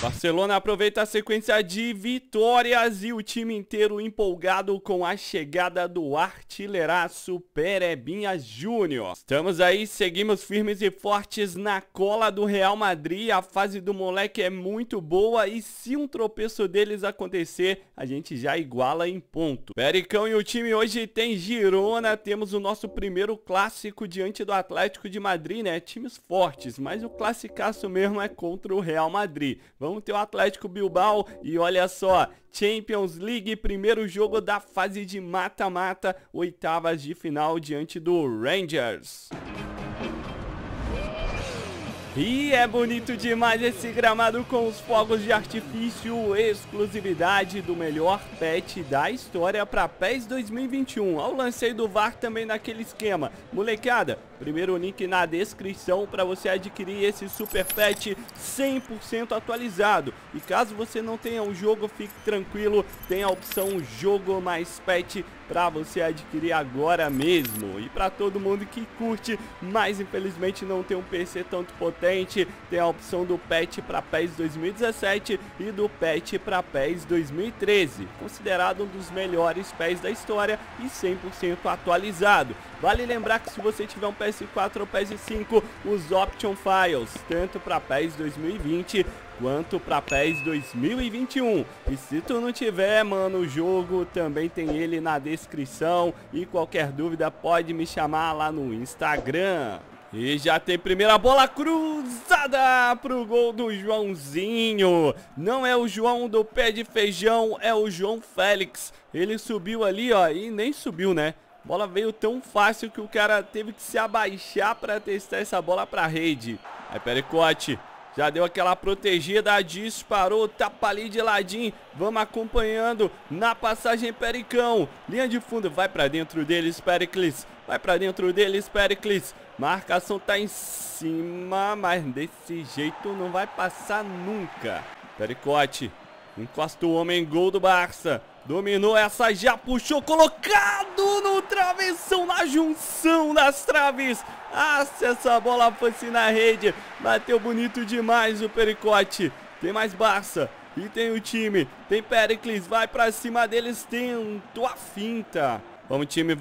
Barcelona aproveita a sequência de vitórias e o time inteiro empolgado com a chegada do artilheiraço Perebinha Júnior. Estamos aí, seguimos firmes e fortes na cola do Real Madrid. A fase do moleque é muito boa e se um tropeço deles acontecer, a gente já iguala em ponto. Pericão e o time hoje tem Girona. Temos o nosso primeiro clássico diante do Atlético de Madrid, né? Times fortes, mas o classicaço mesmo é contra o Real Madrid. Vamos ter o Atlético Bilbao e olha só, Champions League, primeiro jogo da fase de mata-mata, oitavas de final diante do Rangers. E é bonito demais esse gramado com os fogos de artifício, exclusividade do melhor pet da história para PES 2021. Ao lancei do VAR também naquele esquema. Molecada, primeiro link na descrição para você adquirir esse super pet 100% atualizado. E caso você não tenha o jogo, fique tranquilo, tem a opção Jogo Mais Pet para você adquirir agora mesmo. E para todo mundo que curte, mas infelizmente não tem um PC tanto potente, tem a opção do patch para PES 2017 e do patch para PES 2013, considerado um dos melhores PES da história e 100% atualizado. Vale lembrar que se você tiver um PS4 ou PS5, os Option Files, tanto para PES 2020 quanto para PES 2021. E se tu não tiver, mano, o jogo também tem ele na descrição e qualquer dúvida pode me chamar lá no Instagram. E já tem primeira bola cruzada pro gol do Joãozinho. Não é o João do pé de feijão, é o João Félix. Ele subiu ali, ó, e nem subiu, né? Bola veio tão fácil que o cara teve que se abaixar pra testar essa bola pra rede. É Pericote. Já deu aquela protegida, disparou, tapa ali de ladinho. Vamos acompanhando na passagem Pericão. Linha de fundo, vai pra dentro deles, Pericles. Vai pra dentro deles, Pericles. Marcação tá em cima, mas desse jeito não vai passar nunca. Pericote, encosta o homem, gol do Barça. Dominou essa, já puxou, colocado no travessão, na junção das traves. Ah, se essa bola fosse na rede, bateu bonito demais o Pericote. Tem mais Barça e tem o time, tem Pericles, vai pra cima deles, tentou a finta. Vamos time,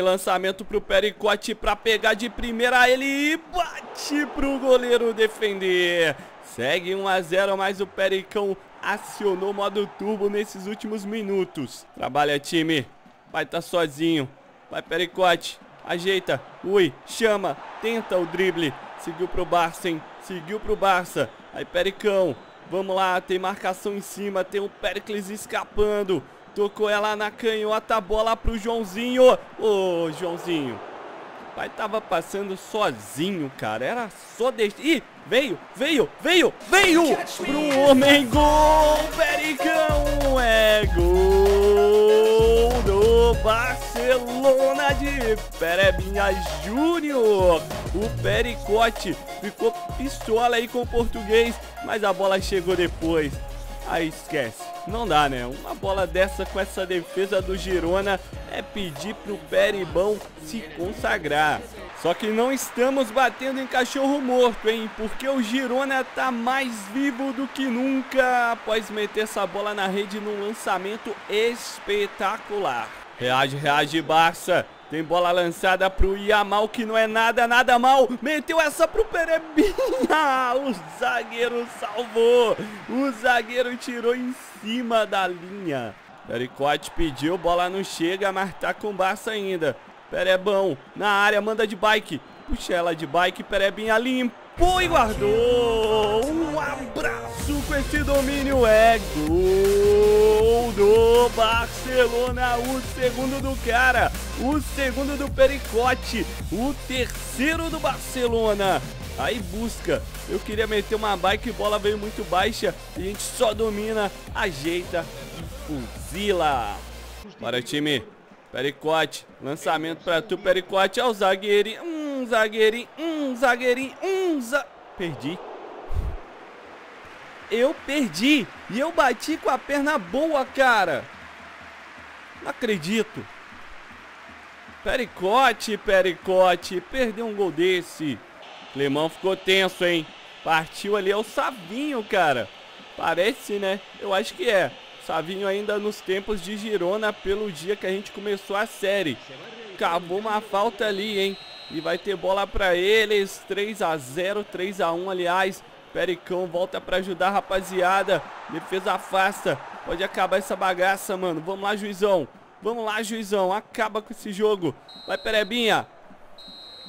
lançamento pro Pericote pra pegar de primeira ele e bate pro goleiro defender. Segue 1 a 0, mas o Pericão acionou modo turbo nesses últimos minutos. Trabalha time, vai tá sozinho, vai Pericote, ajeita, ui, chama, tenta o drible, seguiu pro Barça, hein? Seguiu pro Barça, aí Pericão, vamos lá, tem marcação em cima, tem o Pericles escapando. Tocou ela na canhota, bola pro Joãozinho. Ô, Joãozinho. Pai tava passando sozinho, cara. Era só deixar... Ih, veio! Pro homem, gol, Pericão! É gol do Barcelona de Perebinha Júnior. O Pericote ficou pistola aí com o português, mas a bola chegou depois. Aí esquece, não dá, né? Uma bola dessa com essa defesa do Girona é pedir pro Peribão se consagrar. Só que não estamos batendo em cachorro morto, hein? Porque o Girona tá mais vivo do que nunca após meter essa bola na rede num lançamento espetacular. Reage, Barça. Tem bola lançada pro Yamal, que não é nada mal. Meteu essa pro Perebinha. O zagueiro salvou. O zagueiro tirou em cima da linha. Pericote pediu, bola não chega, mas tá com Barça ainda. Perebão na área, manda de bike. Puxa ela de bike, Perebinha limpou e guardou. Um abraço com esse domínio. É gol do Barcelona, o segundo do cara, o segundo do Pericote, o terceiro do Barcelona. Aí busca, eu queria meter uma bike, bola veio muito baixa, a gente só domina, ajeita e fuzila. Bora time, Pericote, lançamento pra tu, Pericote, ao zagueirinho, Perdi. Eu perdi e eu bati com a perna boa, cara. Não acredito. Pericote, perdeu um gol desse. Clemão ficou tenso, hein? Partiu ali, é o Savinho, cara. Parece, né? Eu acho que é. Savinho ainda nos tempos de Girona, pelo dia que a gente começou a série. Acabou uma falta ali, hein? E vai ter bola pra eles. 3 a 0, 3 a 1, aliás. Pericão volta pra ajudar a rapaziada. Defesa afasta. Pode acabar essa bagaça, mano. Vamos lá, juizão. Vamos lá, juizão. Acaba com esse jogo. Vai, Perebinha.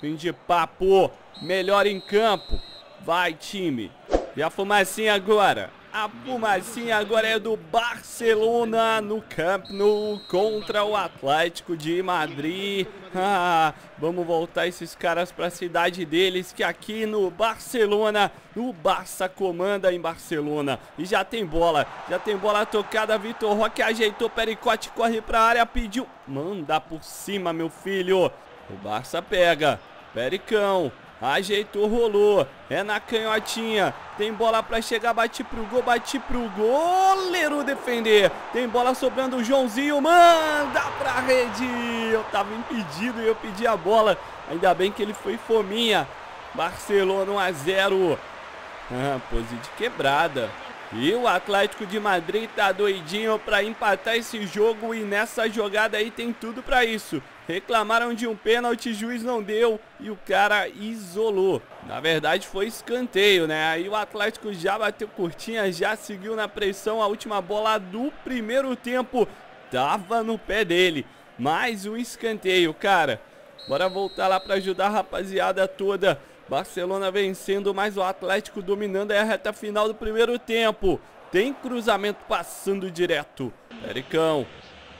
Fim de papo. Melhor em campo. Vai, time. E a fumacinha agora. A fumacinha agora é do Barcelona no Camp Nou contra o Atlético de Madrid. Ah, vamos voltar esses caras para a cidade deles, que aqui no Barcelona, o Barça comanda em Barcelona. E já tem bola tocada. Vitor Roque ajeitou, Pericote corre para a área, pediu, manda por cima, meu filho. O Barça pega, Pericão. Ajeitou, rolou, é na canhotinha, tem bola pra chegar, bate pro gol, goleiro defender, tem bola sobrando, o Joãozinho manda pra rede, eu tava impedido e eu pedi a bola, ainda bem que ele foi fominha. Barcelona 1 a 0, pose de quebrada. E o Atlético de Madrid tá doidinho pra empatar esse jogo e nessa jogada aí tem tudo pra isso. Reclamaram de um pênalti, juiz não deu e o cara isolou. Na verdade foi escanteio, né? Aí o Atlético já bateu curtinha, já seguiu na pressão, a última bola do primeiro tempo tava no pé dele. Mais um escanteio, cara. Bora voltar lá pra ajudar a rapaziada toda. Barcelona vencendo, mas o Atlético dominando a reta final do primeiro tempo. Tem cruzamento passando direto. Pericão.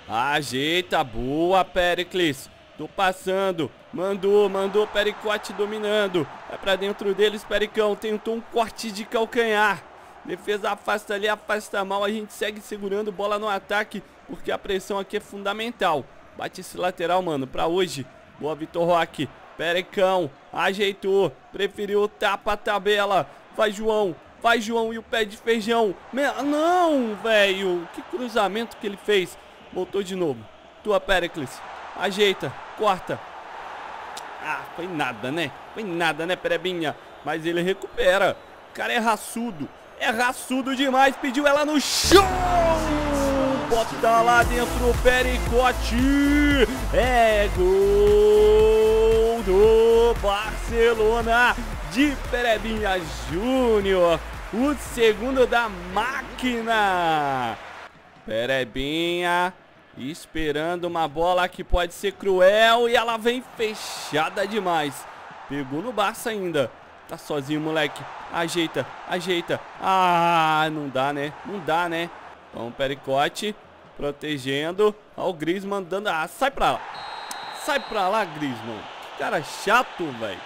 Ajeita. Boa, Pericles. Tô passando. Mandou. Pericote dominando. Vai pra dentro deles, Pericão. Tentou um corte de calcanhar. Defesa afasta ali, afasta mal. A gente segue segurando bola no ataque, porque a pressão aqui é fundamental. Bate esse lateral, mano, pra hoje. Boa, Vitor Roque. Pericão, ajeitou, preferiu tapa a tabela, vai João e o pé de feijão, não, velho, que cruzamento que ele fez, voltou de novo, tua Pericles, ajeita, corta, ah, foi nada né Perebinha, mas ele recupera, o cara é raçudo demais, pediu ela no chão! Bota lá dentro o Pericote, é gol do Barcelona de Perebinha Júnior, o segundo da máquina. Perebinha esperando uma bola que pode ser cruel e ela vem fechada demais, pegou no Barça ainda. Tá sozinho, moleque, ajeita, ah, não dá né. Então, Pericote protegendo. Ó, o Griezmann dando. Ah, sai pra lá, Griezmann. Que cara chato, velho.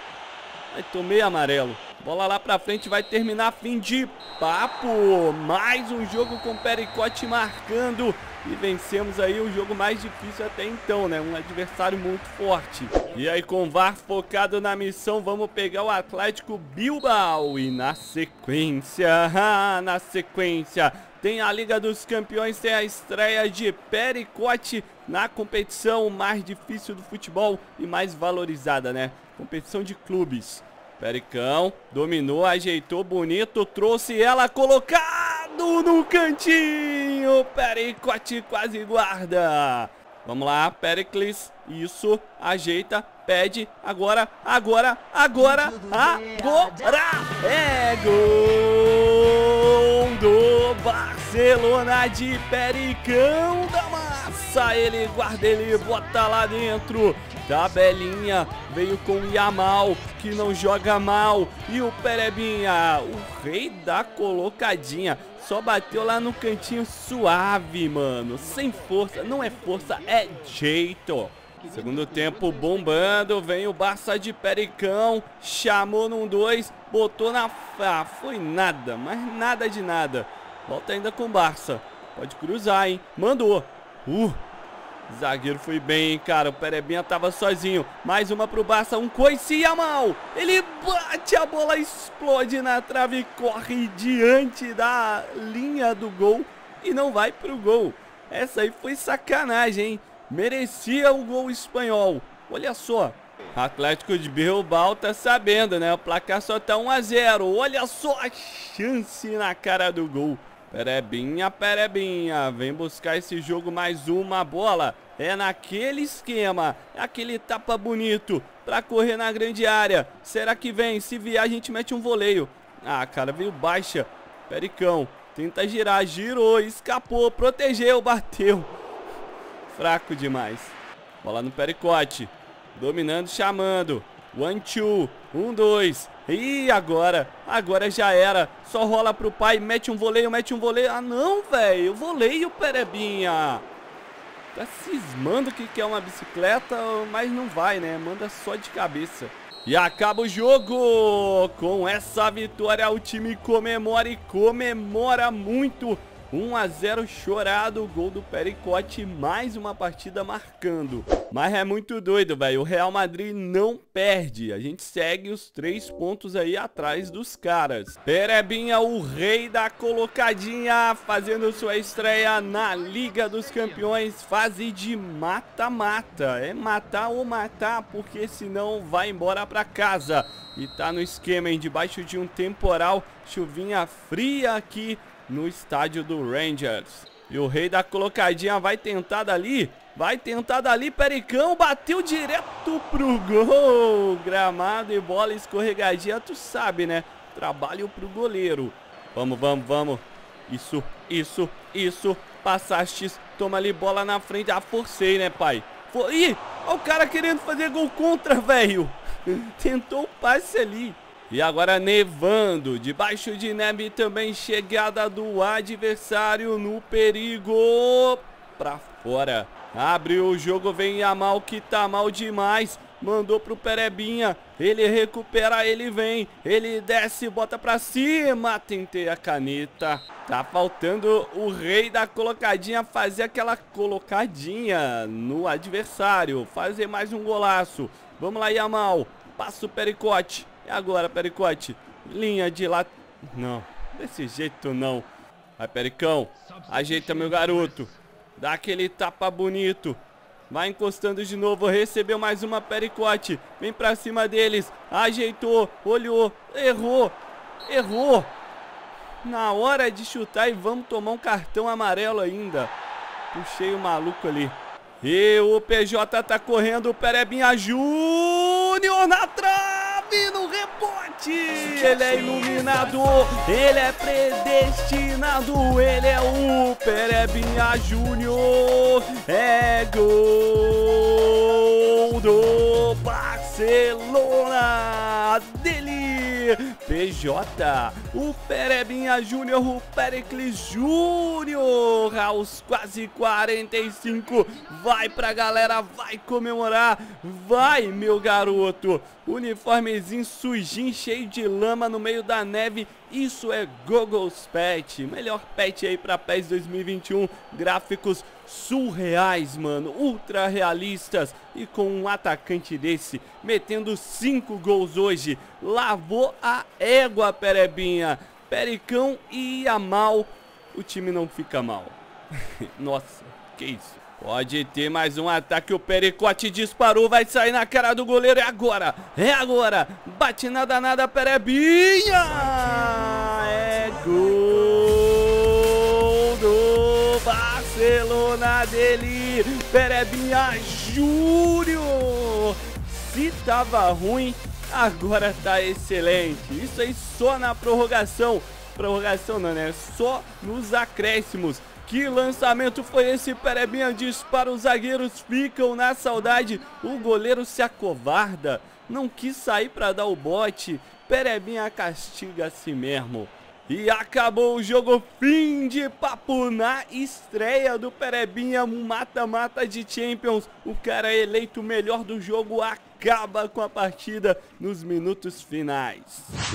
Aí tomei amarelo. Bola lá pra frente, vai terminar. Fim de papo. Mais um jogo com Pericote marcando. E vencemos aí o jogo mais difícil até então, né? Um adversário muito forte. E aí com o VAR focado na missão, vamos pegar o Atlético Bilbao. E na sequência... Tem a Liga dos Campeões, tem a estreia de Pericote na competição mais difícil do futebol e mais valorizada, né? Competição de clubes. Pericão dominou, ajeitou bonito, trouxe ela, colocado no cantinho. Pericote quase guarda. Vamos lá, Pericles. Isso, ajeita, pede. Agora. É gol do Barcelona de Pericão da Massa, ele guarda, ele bota lá dentro. Tabelinha, veio com o Yamal, que não joga mal. E o Perebinha, o rei da colocadinha, só bateu lá no cantinho suave, mano. Sem força, não é força, é jeito. Segundo tempo bombando, vem o Barça de Pericão, chamou num 2, botou na... Ah, foi nada, mas nada de nada. Volta ainda com o Barça. Pode cruzar, hein? Mandou. Zagueiro foi bem, hein, cara. O Perebinha tava sozinho. Mais uma pro Barça. Um coice e a mal. Ele bate, a bola explode na trave e corre diante da linha do gol. E não vai pro gol. Essa aí foi sacanagem, hein? Merecia o gol espanhol. Olha só. Atlético de Bilbao tá sabendo, né? O placar só tá 1 a 0. Olha só a chance na cara do gol. Perebinha, Perebinha, vem buscar esse jogo mais uma bola. É naquele esquema, é aquele tapa bonito pra correr na grande área. Será que vem? Se vier a gente mete um voleio. Ah, cara, veio baixa. Pericão, tenta girar, girou, escapou, protegeu, bateu. Fraco demais. Bola no Pericote. Dominando, chamando. 1-2, 1-2. E agora? Agora já era. Só rola pro pai, mete um voleio, mete um voleio. Ah não, velho, voleio, Perebinha. Tá cismando que quer uma bicicleta, mas não vai, né? Manda só de cabeça. E acaba o jogo. Com essa vitória o time comemora e comemora muito. 1 a 0 chorado, gol do Pericote, mais uma partida marcando. Mas é muito doido, velho, o Real Madrid não perde. A gente segue os 3 pontos aí atrás dos caras. Perebinha, o rei da colocadinha, fazendo sua estreia na Liga dos Campeões, fase de mata-mata. É matar ou matar, porque senão vai embora pra casa. E tá no esquema, hein, debaixo de um temporal, chuvinha fria aqui no estádio do Rangers. E o rei da colocadinha vai tentar dali, Pericão, bateu direto pro gol. Gramado e bola escorregadinha, tu sabe, né? Trabalho pro goleiro. Vamos, vamos, vamos. Isso, isso, isso. Passaste, toma ali, bola na frente. Ah, forcei, né, pai? Ih, olha o cara querendo fazer gol contra, velho. Tentou o passe ali. E agora nevando, debaixo de neve também, chegada do adversário no perigo, pra fora. Abre o jogo, vem Yamal que tá mal demais, mandou pro Perebinha, ele recupera, ele vem, ele desce, bota pra cima, tentei a caneta. Tá faltando o rei da colocadinha fazer aquela colocadinha no adversário, fazer mais um golaço. Vamos lá, Yamal, passa o Pericote. E agora, Pericote, linha de lá. Não, desse jeito não. Vai, Pericão, ajeita meu garoto. Dá aquele tapa bonito. Vai encostando de novo, recebeu mais uma, Pericote. Vem pra cima deles, ajeitou, olhou, errou. Errou na hora de chutar e vamos tomar um cartão amarelo ainda. Puxei o maluco ali. E o PJ tá correndo, o Perebinha Júnior na trave. No rebote, ele é iluminado, ele é predestinado, ele é o Perebinha Júnior, é gol do Barcelona, dele, PJ, o Perebinha Júnior, o Pericles Júnior, aos quase 45, vai pra galera, vai comemorar, vai meu garoto, uniforme sujinho, cheio de lama no meio da neve, isso é Gogo's Pet, melhor pet aí pra PES 2021, gráficos surreais, mano, ultra realistas, e com um atacante desse, metendo 5 gols hoje, lavou a égua, Perebinha, Pericão e Yamal, o time não fica mal. Nossa, que isso. Pode ter mais um ataque, o Pericote disparou, vai sair na cara do goleiro, é agora, é agora, bate nada nada, Perebinha, é gol do Barcelona dele, Perebinha Júnior, se tava ruim, agora tá excelente, isso aí só na prorrogação, prorrogação não, né, só nos acréscimos. Que lançamento foi esse, Perebinha dispara, os zagueiros ficam na saudade, o goleiro se acovarda, não quis sair para dar o bote, Perebinha castiga a si mesmo. E acabou o jogo, fim de papo na estreia do Perebinha, um mata-mata de Champions, o cara eleito o melhor do jogo acaba com a partida nos minutos finais.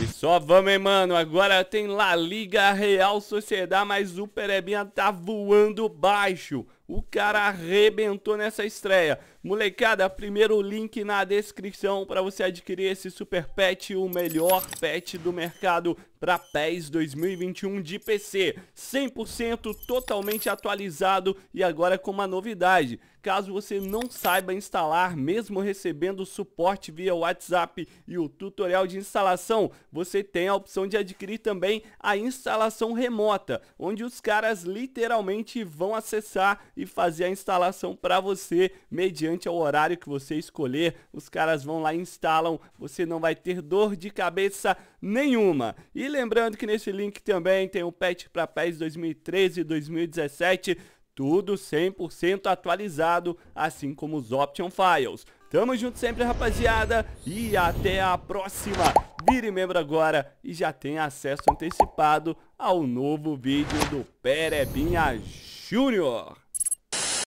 E só vamos, hein, mano, agora tem La Liga, Real Sociedade, mas o Perebinha tá voando baixo. O cara arrebentou nessa estreia. Molecada, primeiro link na descrição para você adquirir esse super pet, o melhor pet do mercado para PES 2021 de PC. 100% totalmente atualizado e agora com uma novidade. Caso você não saiba instalar, mesmo recebendo suporte via WhatsApp e o tutorial de instalação, você tem a opção de adquirir também a instalação remota, onde os caras literalmente vão acessar e fazer a instalação para você mediante o horário que você escolher. Os caras vão lá e instalam, você não vai ter dor de cabeça nenhuma. E lembrando que nesse link também tem o patch para PES 2013 e 2017, tudo 100% atualizado, assim como os option files. Tamo junto sempre, rapaziada, e até a próxima. Vire membro agora e já tenha acesso antecipado ao novo vídeo do Perebinha Júnior.